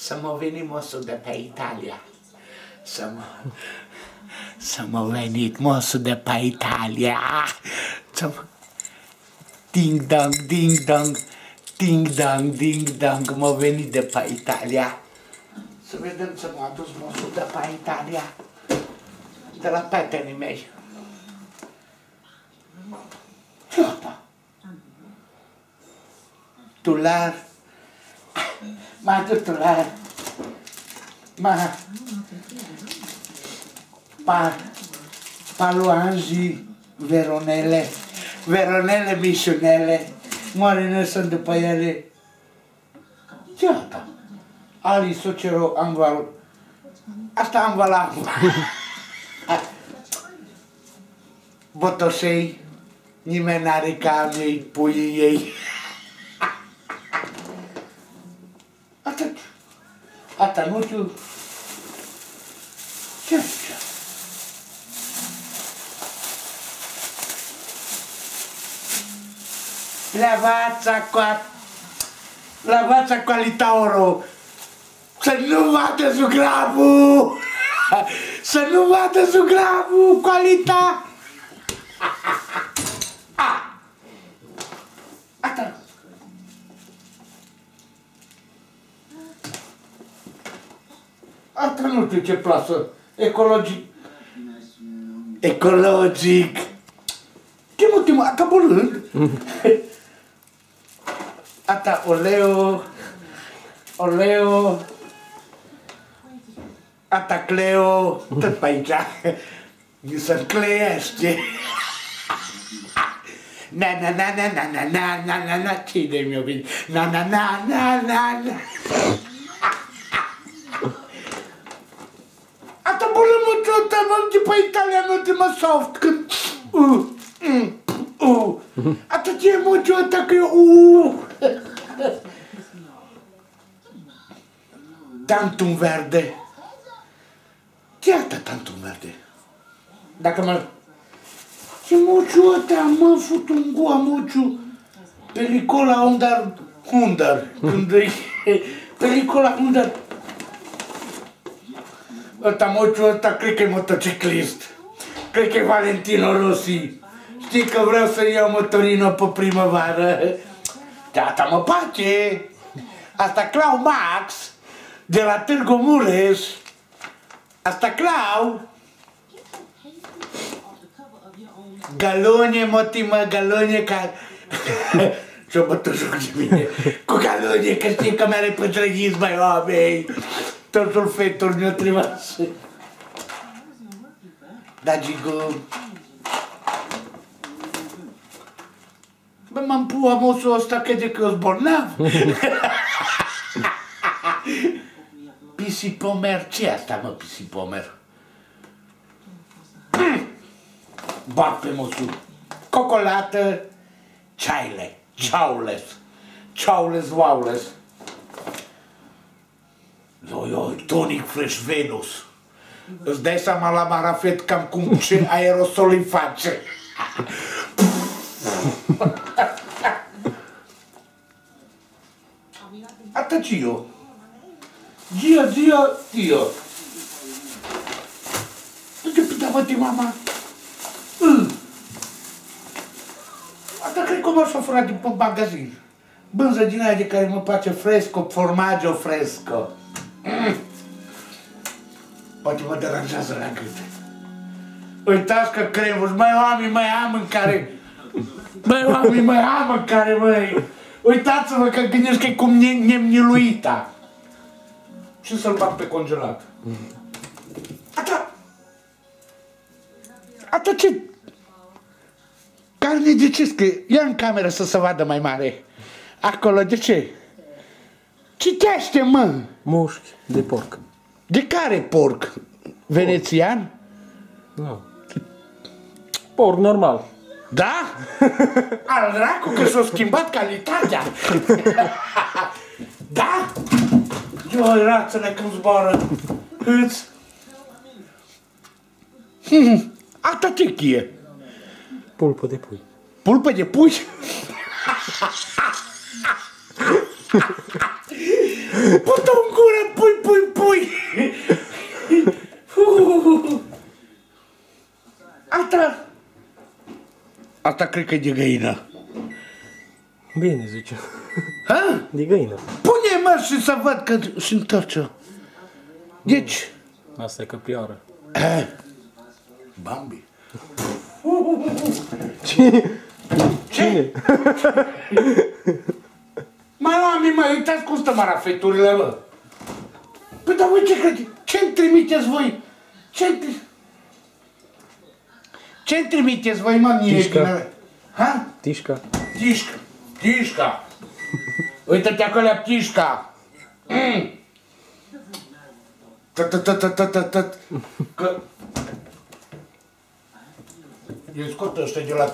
Samo venimo su de pe Italia. Samo venit mosu de pe Italia. Ding dong, ding dong, ding dong, ding dong. M-a venit de pe Italia. Să vedem ce m-a adus mosul de pe Italia. De la petenii mei. Tular. M-a adus tular. Paluanji, veronele, mișunele, moare sunt după ele. Iată, Ali Sucero Anval, asta Anvala, Botosei, nimeni n-are ca ei, puii ei. Atât, nu știu. Lavața cu alitaurul, să nu vadă zugrabul, cu alita. Ata. Ata nu știu ce plasă, ecologic. Timu, ata bolând. Ata oleo, ata cleo, tot pe aici. Mi se cleiește. Na na na na na na na na na na, cine mi-o vine? Na na na na na na. Ata bună mătrută, mă după italianul de mă soft, când... Ata ce e mătrută că eu... Tantum verde. Iată tantum verde. Dacă mă... Ce mociu ăta, mă, futungua, mociu. Pericola undar, Când e... Pericola undar. Ăta, mociu ăta, cred că e motociclist. Cred că e Valentino Rossi. Știi că vreau să iau motorină pe primăvară. De asta mă pace. Asta Clau Max de la Târgu Mureș. Asta Clau. Galone, motimă, galone ca... Ce-o bătă joc de mine. Cu galone, că știi că mi-are pătrăghiți, băi, oameni. Totul fetul mi-o trimasă. Da, Gigo. Bă, m-am pua mosul ăsta, crede că eu-s bolnav. Pisipomer, ce asta, mă, pisipomer? Bat pe mosul. Cocolată, ceaile, ceaules, waules. Ioi, tonic fresh Venus. Îți dai seama la marafet cam cum ce aerosol îi face. Ata Gio. Gio. Unde pita-mă-te, mama? Ata cred că m-aș furat din magazin. Bânză din aia de care mă place fresco, formaggio fresco. Poate mă deranjează la gât. Uitați că cremuri, mai oameni, mai am în care... Băi, oameni, măi, amă care, măi, uitați-vă că gândești că e cum nemniluita. Și să-l bag pe congelat. Ata! Ata ce? Carne de ciscă, ia în cameră să se vadă mai mare. Acolo, de ce? Citește, mă! Mușchi de porc. De care porc? Venețian? Nu. Porc normal. Da? Al dracu că s-a schimbat calitatea! Da? Ioi, rațele cum zboară! Îți... Asta ce chie? Pulpă de pui. Pulpă de pui? Pută-o în gură cred că de găină. Bine, zice. Ha? De găină. Pune mă și să văd că se întorce. Deci... Asta e căprioară. Bambi. Cine? Cine? Mă, oameni, mă, uitați cum stă marafeturile, mă. Păi, dar voi ce credeți? Ce-mi trimiteți voi? Ce-mi trimiteți voi, mă, mie? Tișca. Ha? Tișca. Tișca. Tișca. Uită-te acolo, Tișca. Tătătătătătătăt. Că... Eu scot ăștia de la...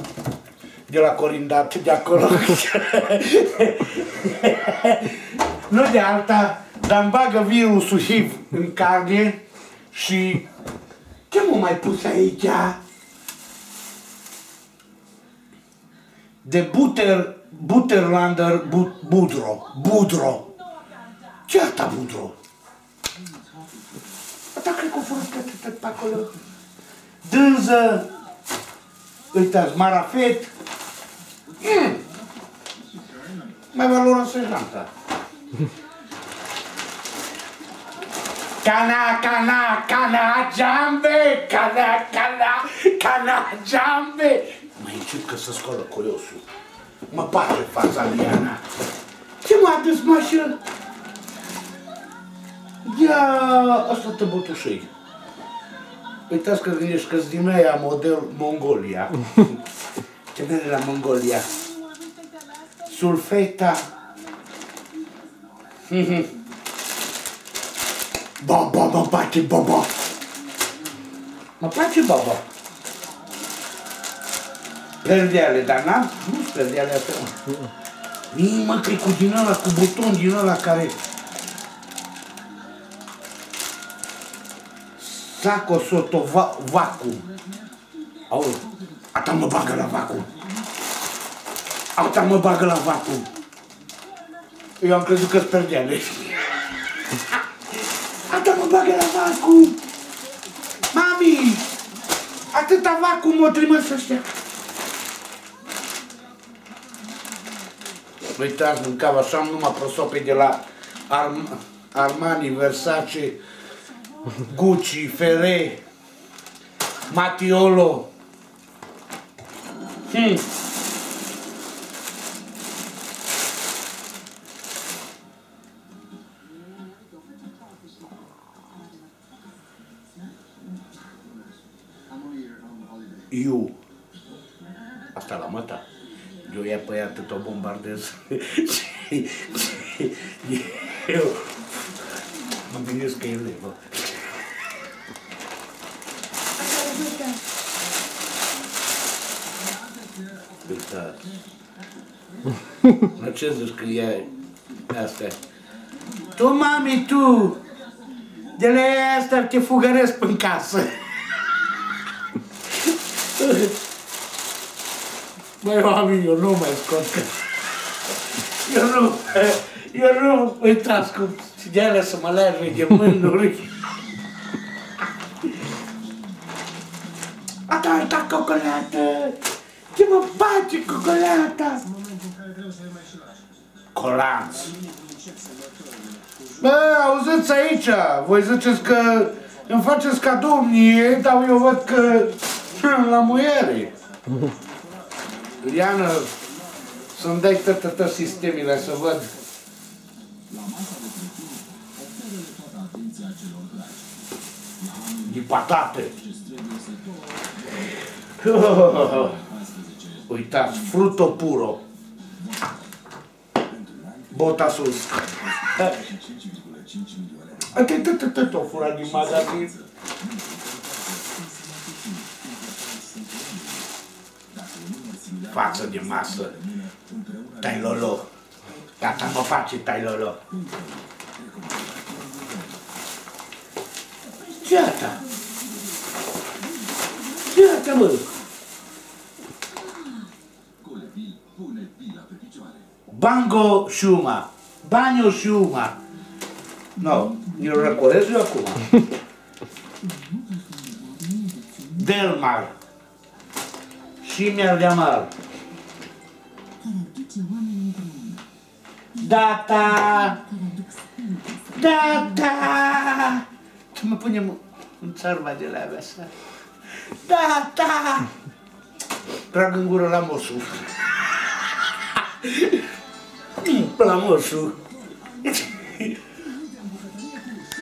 de la corindate, de acolo. Nu de alta, dar îmi bagă virusul HIV în carne și... Ce m-a mai pus aici? De Buterlander Budro. Budro. Ce asta Budro? Asta cred că o fără tot pe acolo. Dânză. Uitați, marafet. Mai valoroasă janta. Cana, cana, cana, jambe, cana, cana, cana, jambe. Mă încep că se scoală curiosul. Mă bate fața lui Ana. Ce m-a adus mașină? Ia, asta te butușei. Uitați că gândești că-s din aia model Mongolia. Ce vede la Mongolia? Sulfeta. Baba, mă place baba. Mă place baba. Perdeale, dar n-am? Nu-s perdeale astea, mă. Mii, mă, cred cu din ăla, cu buton din ăla care... Saco soto vacuum. Aoleu, ata mă bagă la vacuum. Ata mă bagă la vacuum. Eu am crezut că-s perdeale. Ata mă bagă la vacuum. Mami, atâta vacuum o trimis ăștia. Uitați, mâncava așa, am numai prosope de la Armani, Versace, Gucci, Ferre, Mattiolo. Eu. Asta la măta. Eu ia pe ea atât o bombardez. Eu mă gândesc că e levă. Uitați. Mă, ce zici că e astea? Tu, mami, tu! De la astea te fugăresc în casă. Băi, oameni, eu nu mai scot că... Eu nu... Uitați cum... De alea să mă leargă de mânuri. Ata coccolată! Ce mă face coccolata? Colanț! Bă, auziți aici! Voi ziceți că îmi faceți ca domnie, dar eu văd că... la muiere! Iana, să-mi dai toate sistemile să văd. De patate! Uitați, fruto puro. Bota sus. Atât o fură din magazin. Față de masă. Tai lolo. Gata, mă face tai lolo. Ce asta? Ce mă? Bango Shuma. Bango Shuma. No, mi-l recolez eu acum. Delmar. Și mi-ar de amar. Data! Data! Să mă punem un țărba de la avea să... Data! Trag în gură la mosul. La mosul.